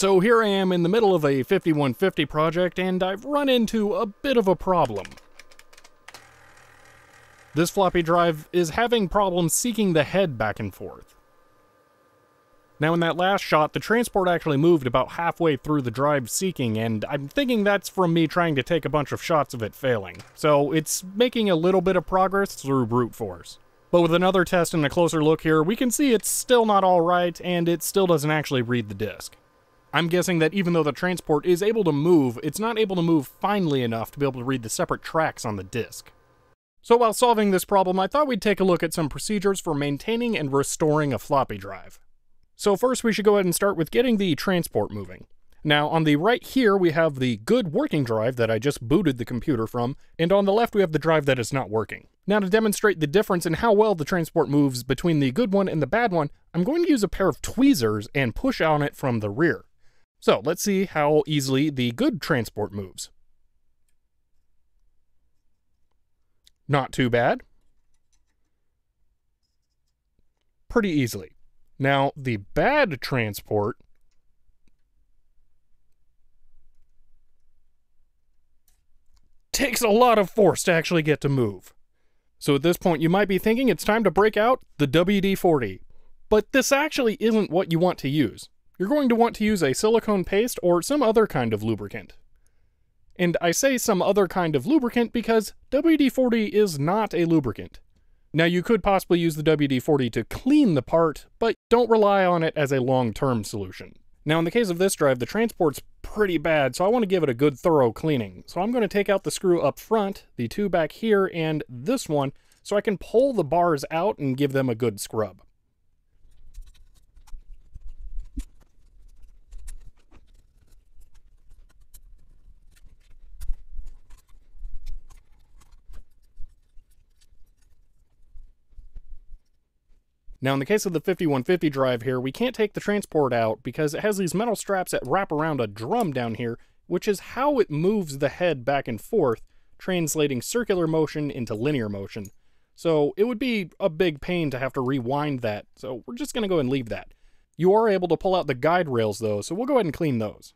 So here I am in the middle of a 5150 project, and I've run into a bit of a problem. This floppy drive is having problems seeking the head back and forth. Now in that last shot, the transport actually moved about halfway through the drive seeking, and I'm thinking that's from me trying to take a bunch of shots of it failing. So it's making a little bit of progress through brute force. But with another test and a closer look here, we can see it's still not all right, and it still doesn't actually read the disc. I'm guessing that even though the transport is able to move, it's not able to move finely enough to be able to read the separate tracks on the disc. So while solving this problem, I thought we'd take a look at some procedures for maintaining and restoring a floppy drive. So first we should go ahead and start with getting the transport moving. Now on the right here we have the good working drive that I just booted the computer from, and on the left we have the drive that is not working. Now to demonstrate the difference in how well the transport moves between the good one and the bad one, I'm going to use a pair of tweezers and push on it from the rear. So let's see how easily the good transport moves. Not too bad. Pretty easily. Now the bad transport, takes a lot of force to actually get to move. So at this point you might be thinking it's time to break out the WD-40. But this actually isn't what you want to use. You're going to want to use a silicone paste or some other kind of lubricant. And I say some other kind of lubricant because WD-40 is not a lubricant. Now you could possibly use the WD-40 to clean the part, but don't rely on it as a long-term solution. Now in the case of this drive, the transport's pretty bad, so I want to give it a good thorough cleaning. So I'm going to take out the screw up front, the two back here, and this one, so I can pull the bars out and give them a good scrub. Now in the case of the 5150 drive here, we can't take the transport out because it has these metal straps that wrap around a drum down here, which is how it moves the head back and forth, translating circular motion into linear motion. So it would be a big pain to have to rewind that, so we're just going to go and leave that. You are able to pull out the guide rails though, so we'll go ahead and clean those.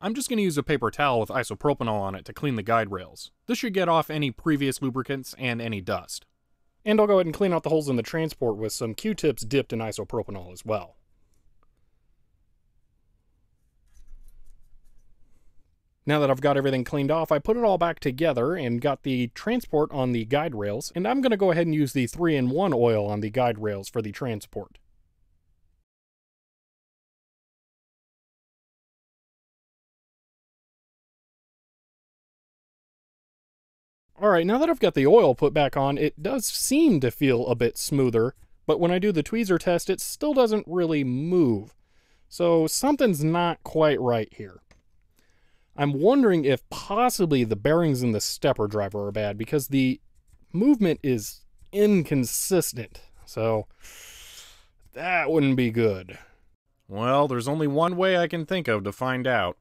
I'm just going to use a paper towel with isopropanol on it to clean the guide rails. This should get off any previous lubricants and any dust. And I'll go ahead and clean out the holes in the transport with some Q-tips dipped in isopropanol as well. Now that I've got everything cleaned off, I put it all back together and got the transport on the guide rails, and I'm going to go ahead and use the 3-in-1 oil on the guide rails for the transport. Alright, now that I've got the oil put back on, it does seem to feel a bit smoother, but when I do the tweezer test, it still doesn't really move. So something's not quite right here. I'm wondering if possibly the bearings in the stepper driver are bad, because the movement is inconsistent. So that wouldn't be good. Well, there's only one way I can think of to find out.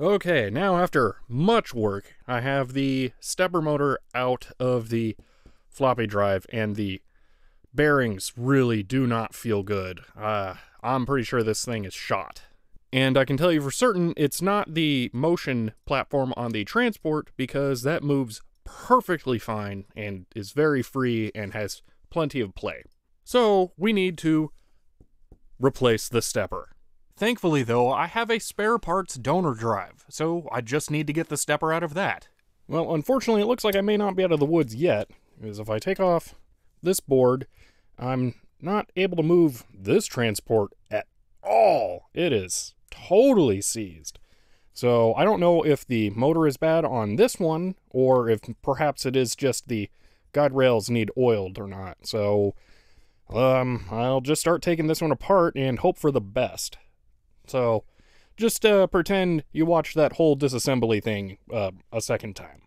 Okay, now after much work, I have the stepper motor out of the floppy drive, and the bearings really do not feel good. I'm pretty sure this thing is shot. And I can tell you for certain it's not the motion platform on the transport, because that moves perfectly fine and is very free and has plenty of play. So we need to replace the stepper. Thankfully though, I have a spare parts donor drive, so I just need to get the stepper out of that. Well, unfortunately it looks like I may not be out of the woods yet, because if I take off this board, I'm not able to move this transport at all. It is totally seized. So I don't know if the motor is bad on this one, or if perhaps it is just the guide rails need oiled or not. So I'll just start taking this one apart and hope for the best. So just pretend you watched that whole disassembly thing a second time.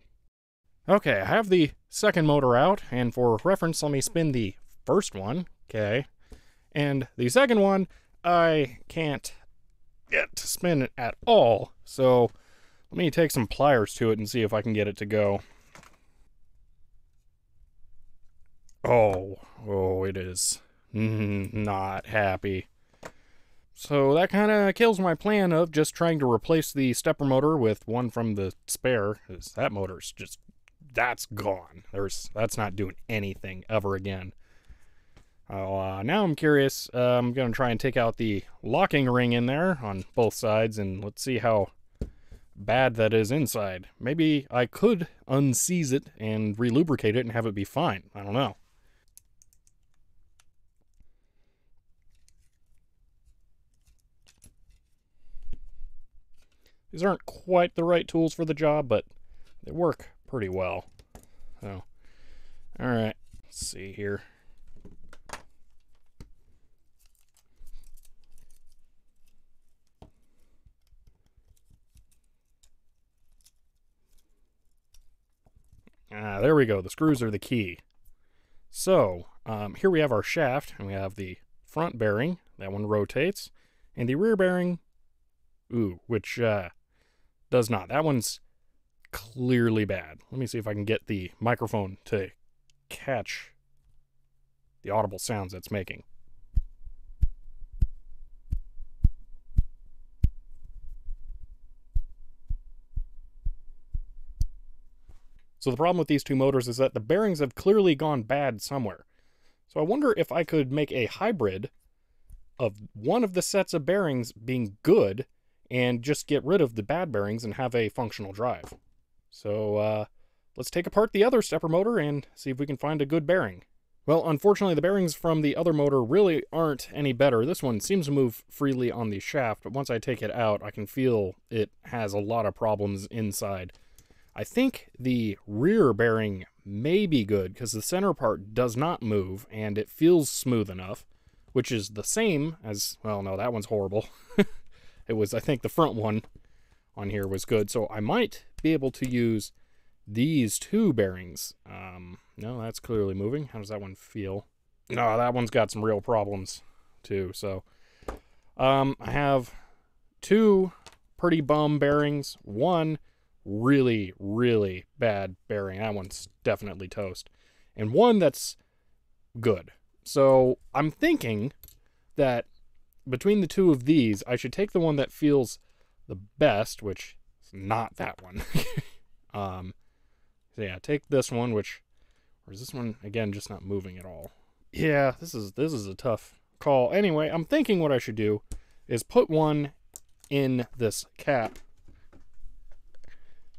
Okay, I have the second motor out, and for reference, let me spin the first one. Okay, and the second one, I can't get to spin it at all, so let me take some pliers to it and see if I can get it to go. Oh, it is not happy. So that kind of kills my plan of just trying to replace the stepper motor with one from the spare, because that motor's just, that's gone. That's not doing anything ever again. Now I'm curious. I'm going to try and take out the locking ring in there on both sides, and let's see how bad that is inside. Maybe I could unseize it and relubricate it and have it be fine. I don't know. These aren't quite the right tools for the job, but they work pretty well. So, all right, let's see here. Ah, there we go. The screws are the key. So, here we have our shaft, and we have the front bearing. That one rotates. And the rear bearing, which does not. That one's clearly bad. Let me see if I can get the microphone to catch the audible sounds it's making. So the problem with these two motors is that the bearings have clearly gone bad somewhere. So I wonder if I could make a hybrid of one of the sets of bearings being good and just get rid of the bad bearings and have a functional drive. So let's take apart the other stepper motor and see if we can find a good bearing. Well, unfortunately the bearings from the other motor really aren't any better. This one seems to move freely on the shaft, but once I take it out, I can feel it has a lot of problems inside. I think the rear bearing may be good because the center part does not move and it feels smooth enough, which is the same as, well, no, that one's horrible. It was, I think the front one on here was good. So I might be able to use these two bearings. No, that's clearly moving. How does that one feel? No, that one's got some real problems too. So I have two pretty bum bearings, one really, really bad bearing. That one's definitely toast. And one that's good. So I'm thinking that between the two of these, I should take the one that feels the best, which is not that one. So yeah, take this one, which, or is this one, again, just not moving at all? Yeah, this is a tough call. Anyway, I'm thinking what I should do is put one in this cap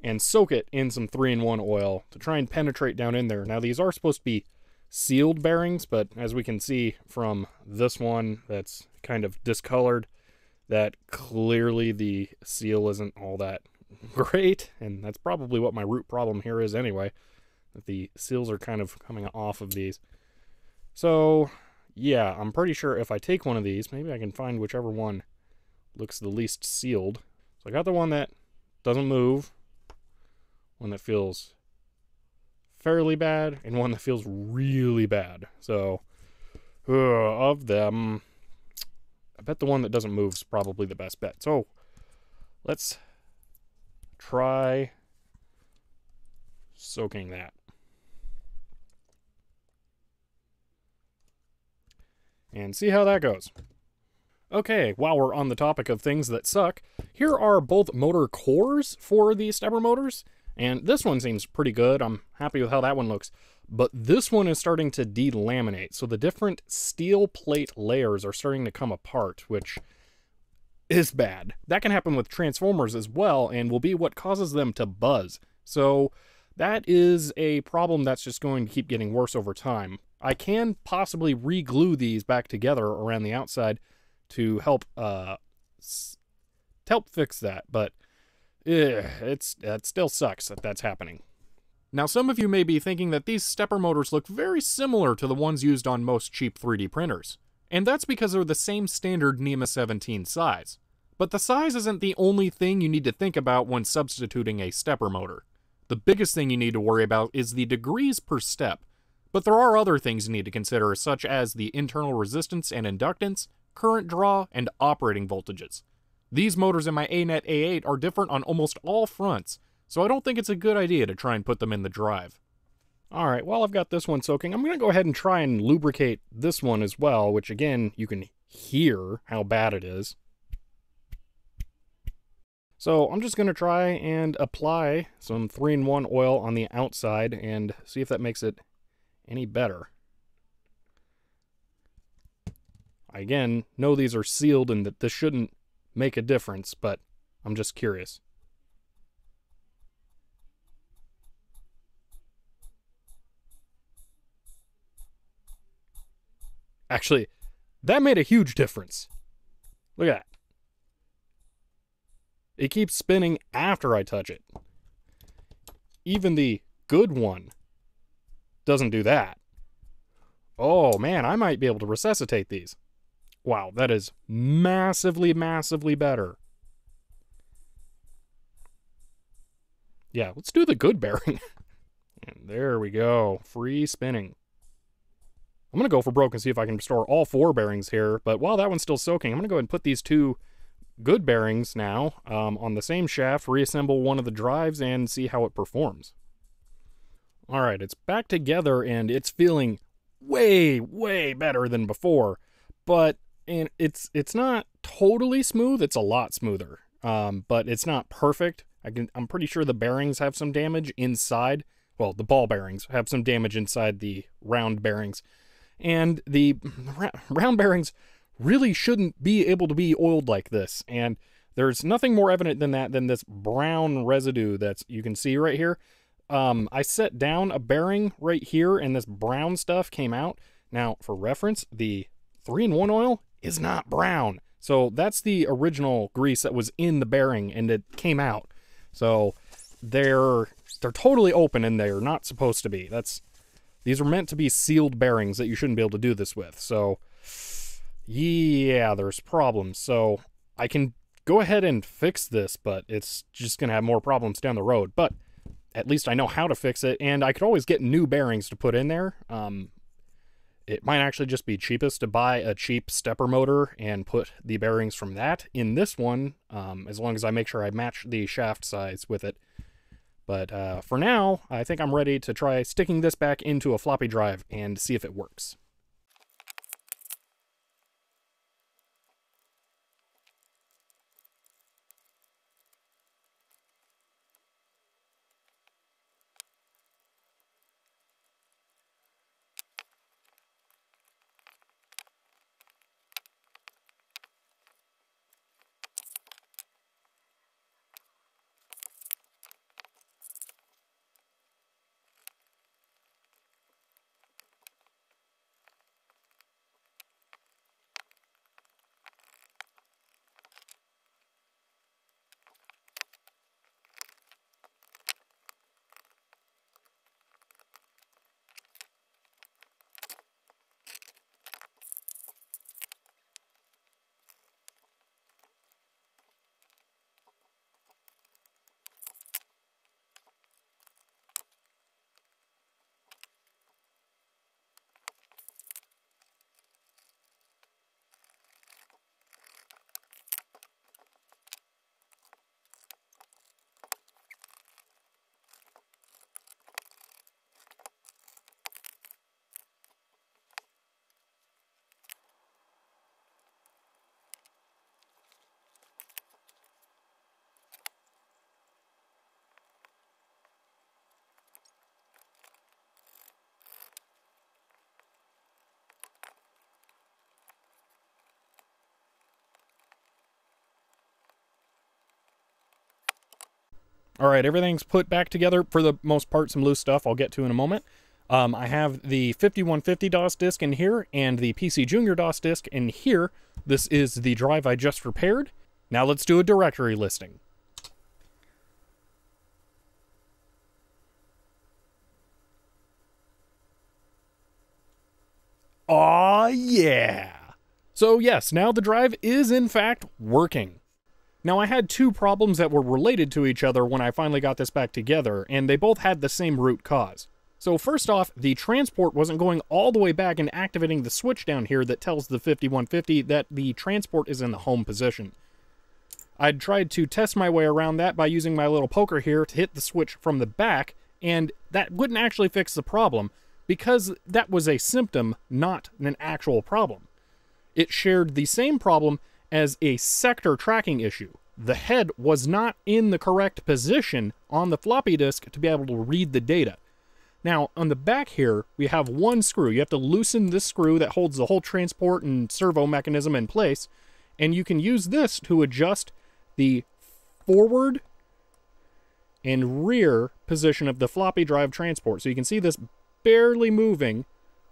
and soak it in some 3-in-1 oil to try and penetrate down in there. Now these are supposed to be sealed bearings, but as we can see from this one that's kind of discolored, that clearly the seal isn't all that great, and that's probably what my root problem here is anyway, that the seals are kind of coming off of these. So yeah, I'm pretty sure if I take one of these, maybe I can find whichever one looks the least sealed. So I got the one that doesn't move, one that feels fairly bad, and one that feels really bad. So, of them, I bet the one that doesn't move is probably the best bet. So, let's try soaking that. And see how that goes. Okay, while we're on the topic of things that suck, here are both motor cores for the stepper motors. And this one seems pretty good. I'm happy with how that one looks. But this one is starting to delaminate. So the different steel plate layers are starting to come apart, which is bad. That can happen with transformers as well and will be what causes them to buzz. So that is a problem that's just going to keep getting worse over time. I can possibly re-glue these back together around the outside to help fix that, but it still sucks that that's happening. Now, some of you may be thinking that these stepper motors look very similar to the ones used on most cheap 3D printers, and that's because they're the same standard NEMA 17 size. But the size isn't the only thing you need to think about when substituting a stepper motor. The biggest thing you need to worry about is the degrees per step, but there are other things you need to consider, such as the internal resistance and inductance, current draw, and operating voltages. These motors in my ANET A8 are different on almost all fronts, so I don't think it's a good idea to try and put them in the drive. Alright, while I've got this one soaking, I'm going to go ahead and try and lubricate this one as well, which again, you can hear how bad it is. So I'm just going to try and apply some 3-in-1 oil on the outside and see if that makes it any better. I again know these are sealed and that this shouldn't make a difference, but I'm just curious. Actually, that made a huge difference. Look at that. It keeps spinning after I touch it. Even the good one doesn't do that. Oh man, I might be able to resuscitate these. Wow, that is massively, massively better. Yeah, let's do the good bearing. And there we go, free spinning. I'm gonna go for broke and see if I can restore all 4 bearings here, but while that one's still soaking, I'm gonna go ahead and put these 2 good bearings now on the same shaft, reassemble one of the drives, and see how it performs. All right, it's back together and it's feeling way, way better than before, but and it's not totally smooth. It's a lot smoother, but it's not perfect. I'm pretty sure the bearings have some damage inside. Well, the ball bearings have some damage inside the round bearings, and the round bearings really shouldn't be able to be oiled like this. And there's nothing more evident than that than this brown residue that you can see right here. I set down a bearing right here and this brown stuff came out. Now, for reference, the 3-in-1 oil is not brown. So that's the original grease that was in the bearing and it came out. So they're totally open and they're not supposed to be. These are meant to be sealed bearings that you shouldn't be able to do this with. So yeah, there's problems. So I can go ahead and fix this, but it's just going to have more problems down the road. But at least I know how to fix it, and I could always get new bearings to put in there. It might actually just be cheapest to buy a cheap stepper motor and put the bearings from that in this one, as long as I make sure I match the shaft size with it. But for now, I think I'm ready to try sticking this back into a floppy drive and see if it works. All right, everything's put back together for the most part. Some loose stuff I'll get to in a moment. I have the 5150 DOS disk in here and the PC Junior DOS disk in here. This is the drive I just repaired. Now let's do a directory listing. Aw, yeah! So yes, now the drive is in fact working. Now I had two problems that were related to each other when I finally got this back together, and they both had the same root cause. So first off, the transport wasn't going all the way back and activating the switch down here that tells the 5150 that the transport is in the home position. I'd tried to test my way around that by using my little poker here to hit the switch from the back, and that wouldn't actually fix the problem, because that was a symptom, not an actual problem. It shared the same problem as a sector tracking issue. The head was not in the correct position on the floppy disk to be able to read the data. Now, on the back here, we have one screw. You have to loosen this screw that holds the whole transport and servo mechanism in place, and you can use this to adjust the forward and rear position of the floppy drive transport. So you can see this barely moving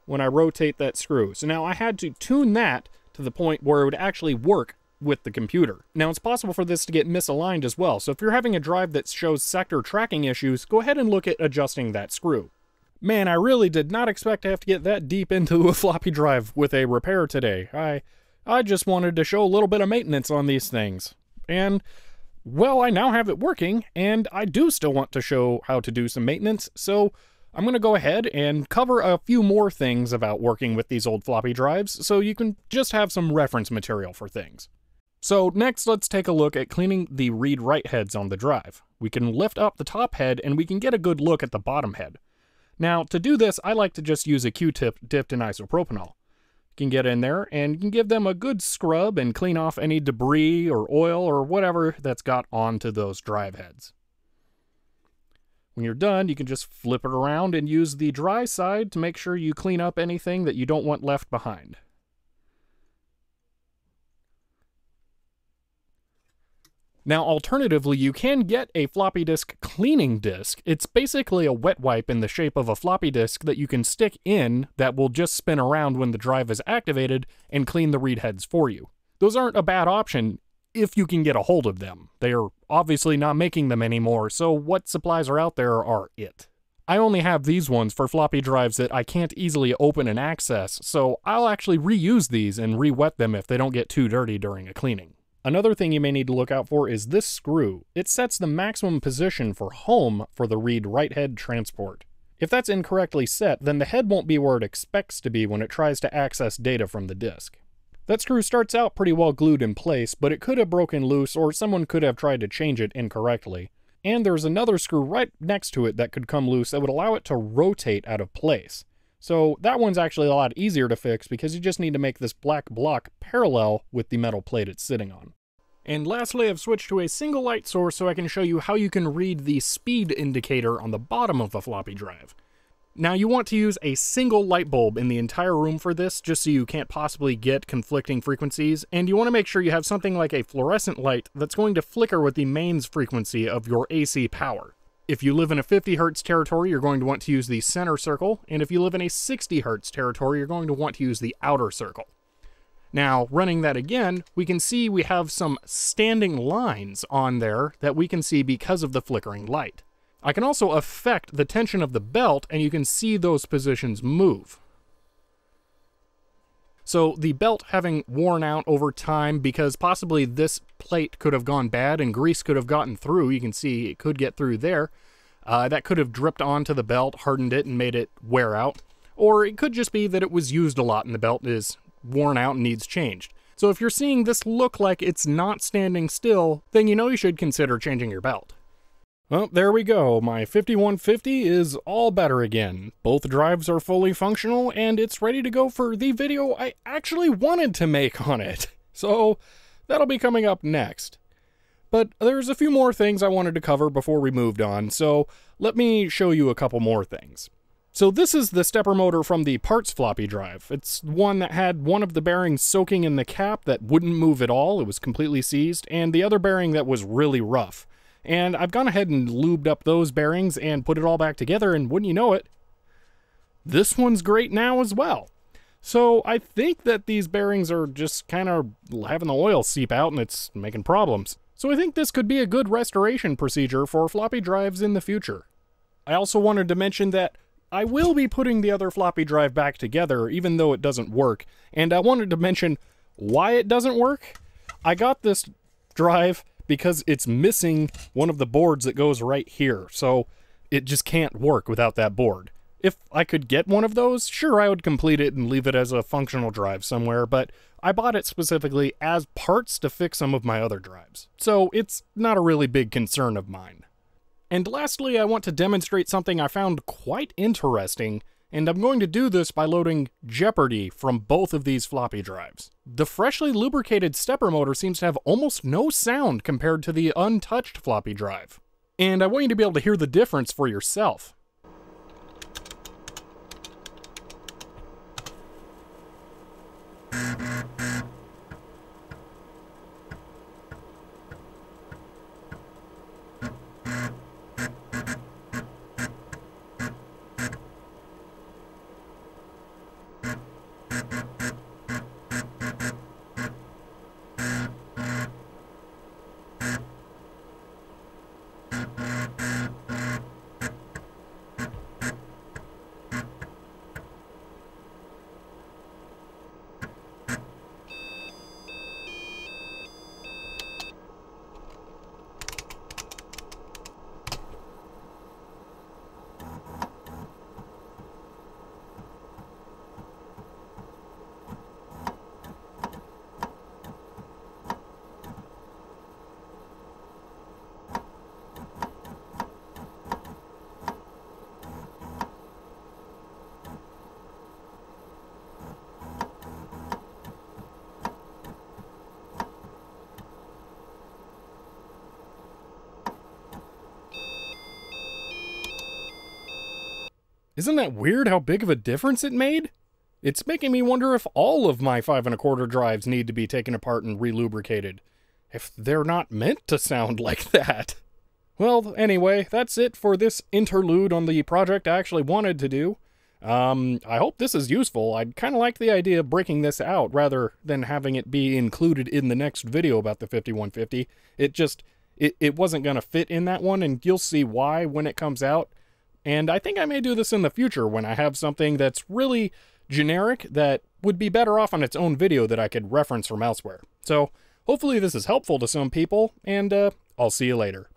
when I rotate that screw. So now I had to tune that to the point where it would actually work with the computer. Now it's possible for this to get misaligned as well, so if you're having a drive that shows sector tracking issues, go ahead and look at adjusting that screw. Man, I really did not expect to have to get that deep into a floppy drive with a repair today. I just wanted to show a little bit of maintenance on these things. And, well, I now have it working, and I do still want to show how to do some maintenance, so I'm going to go ahead and cover a few more things about working with these old floppy drives, so you can just have some reference material for things. So next, let's take a look at cleaning the read-write heads on the drive. We can lift up the top head, and we can get a good look at the bottom head. Now, to do this, I like to just use a Q-tip dipped in isopropanol. You can get in there, and you can give them a good scrub and clean off any debris or oil or whatever that's got onto those drive heads. When you're done, you can just flip it around and use the dry side to make sure you clean up anything that you don't want left behind. Now, alternatively, you can get a floppy disk cleaning disk. It's basically a wet wipe in the shape of a floppy disk that you can stick in that will just spin around when the drive is activated and clean the read heads for you. Those aren't a bad option if you can get a hold of them. They are obviously not making them anymore, so what supplies are out there are it. I only have these ones for floppy drives that I can't easily open and access, so I'll actually reuse these and re-wet them if they don't get too dirty during a cleaning. Another thing you may need to look out for is this screw. It sets the maximum position for home for the read-write head transport. If that's incorrectly set, then the head won't be where it expects to be when it tries to access data from the disk. That screw starts out pretty well glued in place, but it could have broken loose or someone could have tried to change it incorrectly. And there's another screw right next to it that could come loose that would allow it to rotate out of place. So that one's actually a lot easier to fix because you just need to make this black block parallel with the metal plate it's sitting on. And lastly, I've switched to a single light source so I can show you how you can read the speed indicator on the bottom of the floppy drive. Now you want to use a single light bulb in the entire room for this just so you can't possibly get conflicting frequencies, and you want to make sure you have something like a fluorescent light that's going to flicker with the mains frequency of your AC power. If you live in a 50 Hz territory, you're going to want to use the center circle, and if you live in a 60 Hz territory, you're going to want to use the outer circle. Now, running that again, we can see we have some standing lines on there that we can see because of the flickering light. I can also affect the tension of the belt, and you can see those positions move. So the belt having worn out over time because possibly this plate could have gone bad and grease could have gotten through. You can see it could get through there. That could have dripped onto the belt, hardened it, and made it wear out. Or it could just be that it was used a lot and the belt is worn out and needs changed. So if you're seeing this look like it's not standing still, then you know you should consider changing your belt. Well, there we go. My 5150 is all better again. Both drives are fully functional, and it's ready to go for the video I actually wanted to make on it. So, that'll be coming up next. But there's a few more things I wanted to cover before we moved on, so let me show you a couple more things. So this is the stepper motor from the parts floppy drive. It's one that had one of the bearings soaking in the cap that wouldn't move at all, it was completely seized, and the other bearing that was really rough. And I've gone ahead and lubed up those bearings and put it all back together, and wouldn't you know it, this one's great now as well. So I think that these bearings are just kind of having the oil seep out and it's making problems. So I think this could be a good restoration procedure for floppy drives in the future. I also wanted to mention that I will be putting the other floppy drive back together even though it doesn't work. And I wanted to mention why it doesn't work. I got this drive because it's missing one of the boards that goes right here. So it just can't work without that board. If I could get one of those, sure, I would complete it and leave it as a functional drive somewhere, but I bought it specifically as parts to fix some of my other drives. So it's not a really big concern of mine. And lastly, I want to demonstrate something I found quite interesting, and I'm going to do this by loading Jeopardy from both of these floppy drives. The freshly lubricated stepper motor seems to have almost no sound compared to the untouched floppy drive. And I want you to be able to hear the difference for yourself. Isn't that weird how big of a difference it made? It's making me wonder if all of my 5 1/4 drives need to be taken apart and relubricated. If they're not meant to sound like that. Well, anyway, that's it for this interlude on the project I actually wanted to do. I hope this is useful. I'd kind of like the idea of breaking this out rather than having it be included in the next video about the 5150. It wasn't going to fit in that one, and you'll see why when it comes out. And I think I may do this in the future when I have something that's really generic that would be better off on its own video that I could reference from elsewhere. So hopefully this is helpful to some people, and I'll see you later.